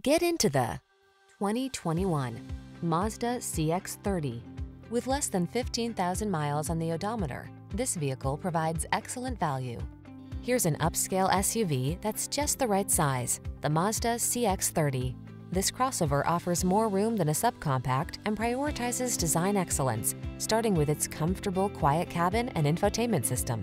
Get into the 2021 Mazda CX-30. With less than 15,000 miles on the odometer, this vehicle provides excellent value. Here's an upscale SUV that's just the right size, the Mazda CX-30. This crossover offers more room than a subcompact and prioritizes design excellence, starting with its comfortable, quiet cabin and infotainment system.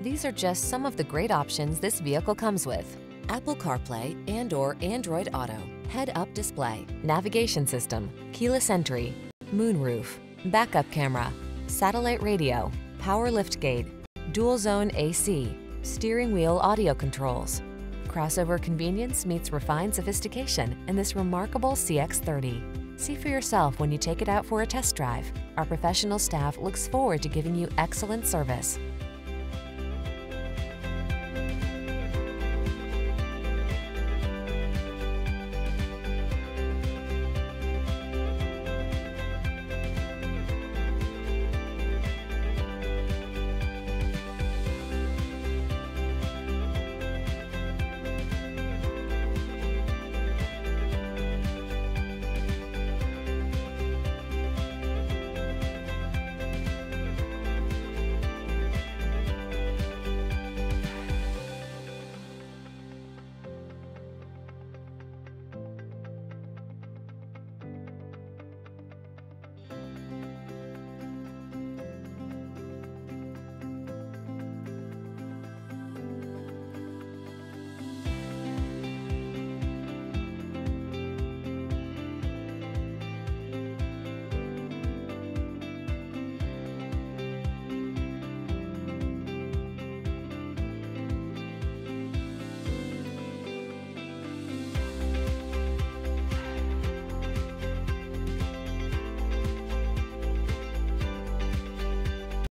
These are just some of the great options this vehicle comes with: Apple CarPlay and/or Android Auto, head-up display, navigation system, keyless entry, moonroof, backup camera, satellite radio, power liftgate, dual-zone AC, steering wheel audio controls. Crossover convenience meets refined sophistication in this remarkable CX-30. See for yourself when you take it out for a test drive. Our professional staff looks forward to giving you excellent service.